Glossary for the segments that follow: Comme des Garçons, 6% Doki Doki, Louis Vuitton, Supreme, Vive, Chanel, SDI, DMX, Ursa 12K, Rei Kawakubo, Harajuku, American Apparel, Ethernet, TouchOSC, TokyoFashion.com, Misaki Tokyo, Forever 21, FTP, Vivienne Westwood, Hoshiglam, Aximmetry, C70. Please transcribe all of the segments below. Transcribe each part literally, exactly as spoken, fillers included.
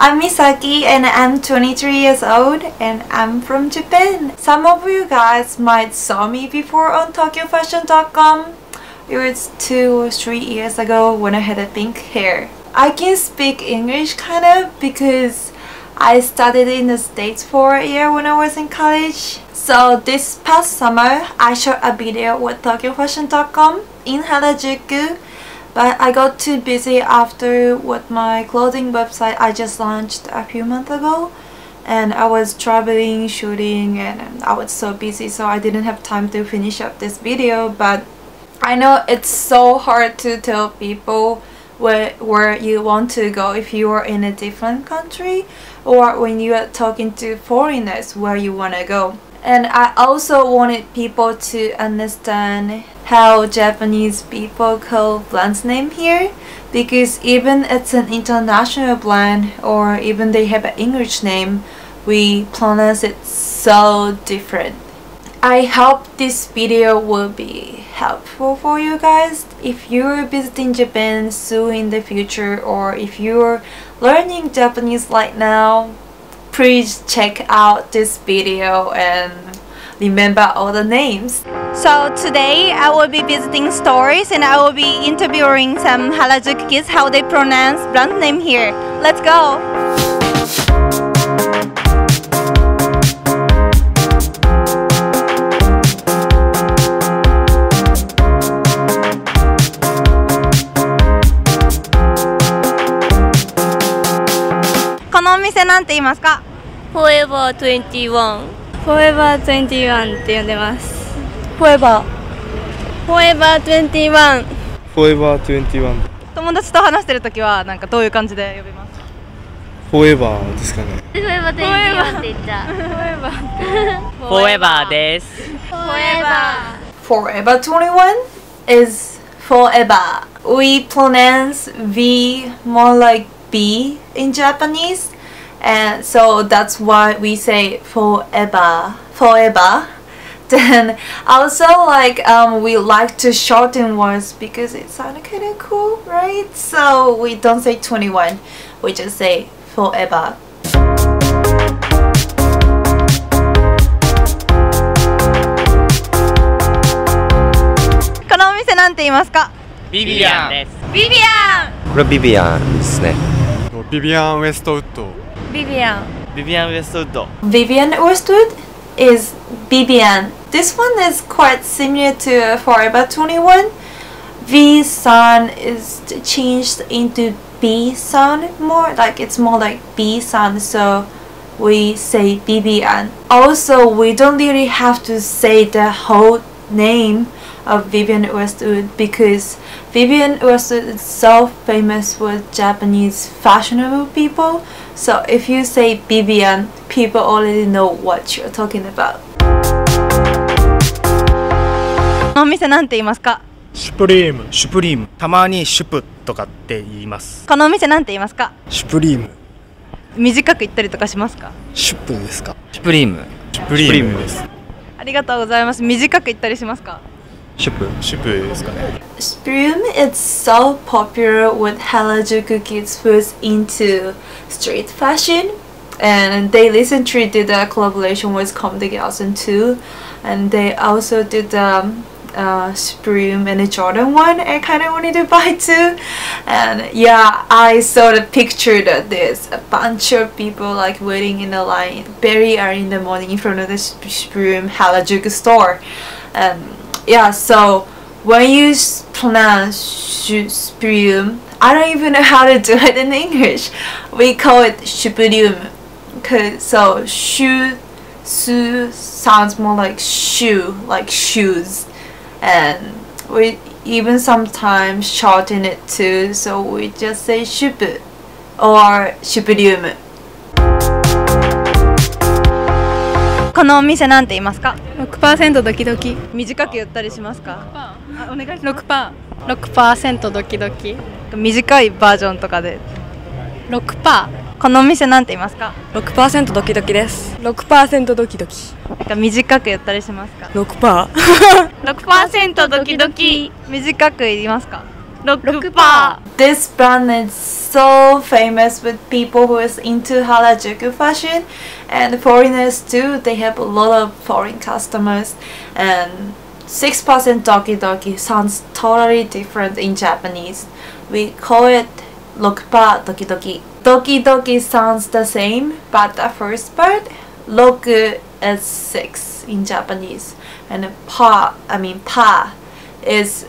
I'm Misaki and I'm twenty-three years old and I'm from Japan. Some of you guys might saw me before on Tokyo Fashion dot com. It was two or three years ago when I had a pink hair. I can speak English kind of because I studied in the States for a year when I was in college. So this past summer I shot a video with Tokyo Fashion dot com in Harajuku, but I got too busy after with my clothing website I just launched a few months ago, and I was traveling, shooting, and I was so busy, so I didn't have time to finish up this video. But I know it's so hard to tell people where, where you want to go if you are in a different country, or when you are talking to foreigners where you want to go. And I also wanted people to understand how Japanese people call brands name here, because even it's an international brand or even they have an English name, we pronounce it so different. I hope this video will be helpful for you guys if you're visiting Japan soon in the future, or if you're learning Japanese right now. Please check out this video and remember all the names. So today I will be visiting stores and I will be interviewing some Harajuku kids how they pronounce brand name here. Let's go! Forever twenty-one. Forever twenty-one って呼んでます。Forever. Forever twenty-one. Forever twenty-one。友達と話してるときはなんかどういう感じで呼びますか？ Forever ですかね。Forever twenty-one って言った。Forever。Forever です。Forever。Forever twenty-one is forever. We pronounce V more like B in Japanese. And so that's why we say forever, forever. Then also like um, we like to shorten words because it sounded kind of cool, right? So we don't say twenty-one, we just say forever. Vivienne. Vivienne. Vivienne ですね。Vivienne Westwood. Vivienne. Vivienne Westwood. Vivienne Westwood is Vivienne. This one is quite similar to Forever twenty-one. V sound is changed into B sound more, like it's more like B sound, so we say Vivienne. Also, we don't really have to say the whole name of Vivienne Westwood because Vivienne Westwood is so famous with Japanese fashionable people, so if you say Vivienne, people already know what you're talking about. Supreme. Supreme. たまにシュプとかって言います。このお店なんて言いますか？Supreme。短く言ったりとかしますか？シュプですか？Supreme。Supremeです。ありがとうございます。短く言ったりしますか？ Supreme is so popular with Harajuku kids who's into street fashion, and they recently did a collaboration with Comme des Garçons too, and they also did um, uh, Supreme and a Jordan one I kind of wanted to buy too. And yeah, I saw the picture that there's a bunch of people like waiting in the line very early in the morning in front of the Supreme Harajuku store. And yeah, so when you pronounce Supreme, I don't even know how to do it in English. We call it Supreme. Okay, so shu, su sounds more like shoe, like shoes, and we even sometimes shorten it too. So we just say Supreme or Supreme. このお店なんて言いますか？ ろくパーセント ドキドキ。短く言ったりしますか？ ろくパーセント。 あ、お願いします。 ろくパーセント。 ろくパーセント ドキドキ。短いバージョンとかで ろくパーセント。 このお店なんて言いますか？ ろくパーセント ドキドキです。 ろくパーセント ドキドキ。短く言ったりしますか？ ろくパーセント。 ろくパーセント ドキドキ。短く言いますか？ ろくパーセント。this brand is so famous with people who is into Harajuku fashion, and foreigners too. They have a lot of foreign customers, and six percent Doki Doki sounds totally different in Japanese. We call it six percent Doki Doki. Doki Doki sounds the same, but the first part, roku is six in Japanese, and pa, I mean pa, is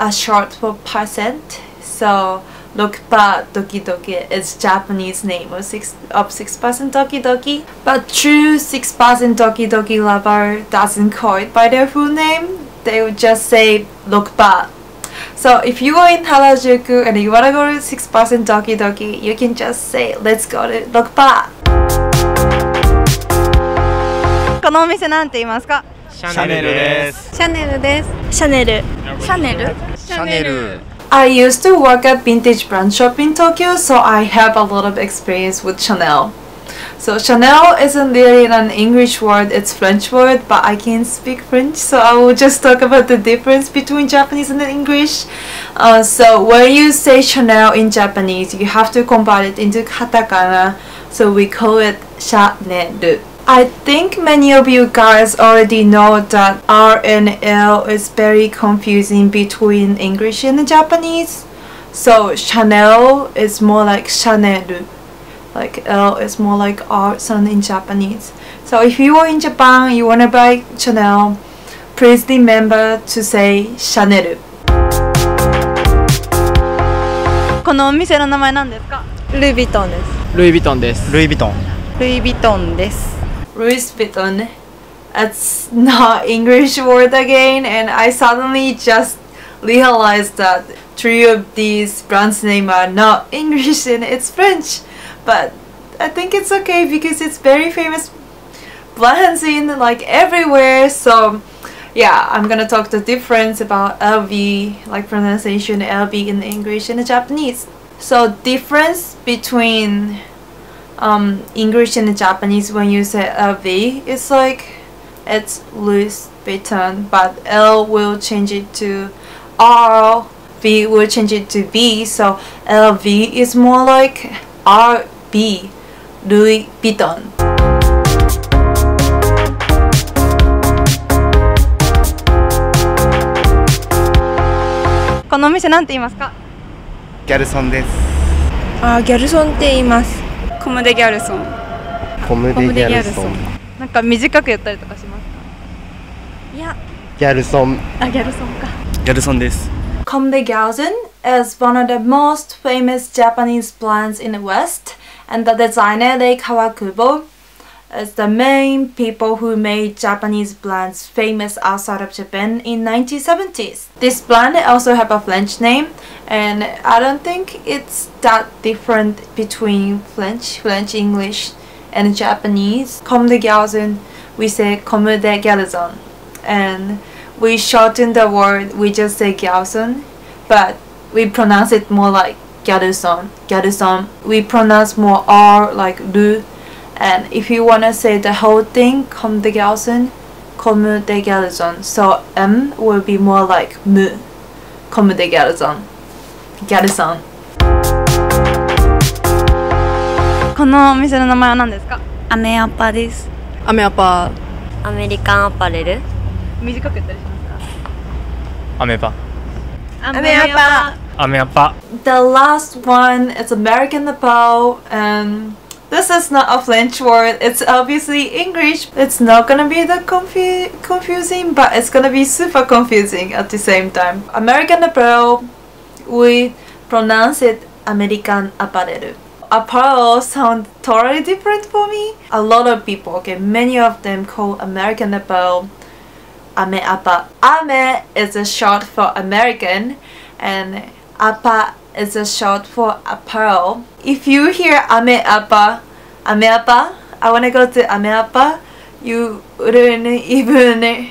a short for percent. So six percent Doki Doki is Japanese name of six of six percent Doki Doki. But true six percent Doki Doki lover doesn't call it by their full name. They would just say six percent. So if you are in Harajuku and you wanna go to six percent Doki Doki, you can just say, let's go to six percent. このお店なんて言いますか? シャネルです。シャネルです。シャネル。シャネル。シャネル。 I used to work at vintage brand shop in Tokyo, so I have a lot of experience with Chanel. So Chanel isn't really an English word, it's French word, but I can't speak French, so I will just talk about the difference between Japanese and English. Uh, so when you say Chanel in Japanese, you have to convert it into katakana, so we call it Chanel. I think many of you guys already know that R and L is very confusing between English and Japanese. So Chanel is more like Chanel, like L is more like R sound in Japanese. So if you are in Japan, you want to buy Chanel, please remember to say Chanel. このお店の名前なんですか? ルイ・ヴィトンです。ルイ・ヴィトンです。ルイ・ヴィトン。ルイ・ヴィトンです。 Louis Vuitton. That's not English word again, and I suddenly just realized that three of these brands names are not English and it's French. But I think it's okay because it's very famous brands in like everywhere. So yeah, I'm gonna talk the difference about L V, like pronunciation L V in English and Japanese. So difference between Um, English and Japanese, when you say L V, it's like it's Louis Vuitton, but L will change it to R, V will change it to V, so L V is more like R B, Louis Vuitton. Garçon です。あ、Garçon って言います。 Comme des Garçons. Comme des Garçons. なんか短くやったりとかしますか? いや。Garçon. あ、Garçon か。Garçon です。Comme des Garçons is one of the most famous Japanese brands in the West, and the designer Rei Kawakubo is the main people who made Japanese brands famous outside of Japan in nineteen seventies. This brand also have a French name, and I don't think it's that different between French, French English and Japanese. Comme des Garçons, we say Comme des Garçons, and we shorten the word, we just say Garçon, but we pronounce it more like Garçon, Garçon. We pronounce more R like Lu. And if you want to say the whole thing, comme des garçons, comme des garçons. So M will be more like M, comme des garçons, garçon. このお店の名前は何ですか? アメアパです。アメアパ。アメリカンアパレル。短く言ったりしますか? アメパ。アメアパ。アメアパ。The last one is American Apparel, and this is not a French word, it's obviously English. It's not gonna be that confu confusing, but it's gonna be super confusing at the same time. American Apparel, we pronounce it American Apparel. Apparel sounds totally different for me. A lot of people, okay, many of them call American Apparel Ame Appa. Ame is a short for American, and Appa is a short for apparel. If you hear Ame Appa, Ame Appa, I wanna go to Ame Appa, you wouldn't even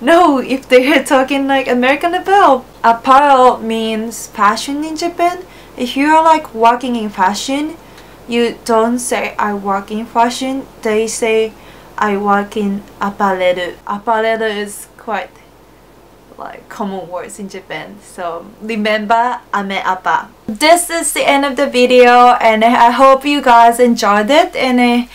know if they're talking like American Apparel. Apparel means fashion in Japan. If you're like working in fashion, you don't say I work in fashion, they say I work in apparel. Apparel is quite like common words in Japan. So remember ame appa. This is the end of the video, and I hope you guys enjoyed it, and I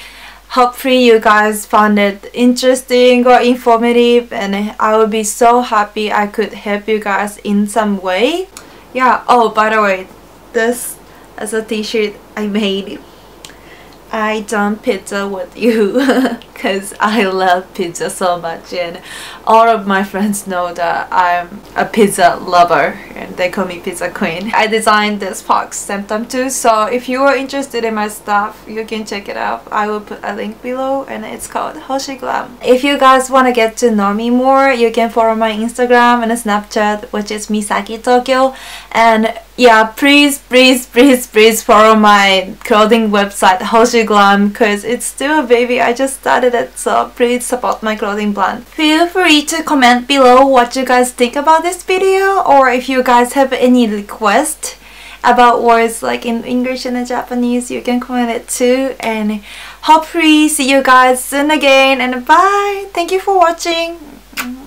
hopefully you guys found it interesting or informative, and I will be so happy I could help you guys in some way. Yeah, oh by the way, this is a t-shirt I made. I done pizza with you because I love pizza so much, and all of my friends know that I'm a pizza lover and they call me pizza queen. I designed this box sometime too, so if you are interested in my stuff you can check it out. I will put a link below, and it's called Hoshiglam. If you guys want to get to know me more, you can follow my Instagram and Snapchat, which is Misaki Tokyo, and yeah, please please please please follow my clothing website Hoshiglam because it's still a baby, I just started it, so please support my clothing brand. Feel free to comment below what you guys think about this video, or if you guys have any requests about words like in English and in Japanese, you can comment it too, and hopefully see you guys soon again, and bye. Thank you for watching.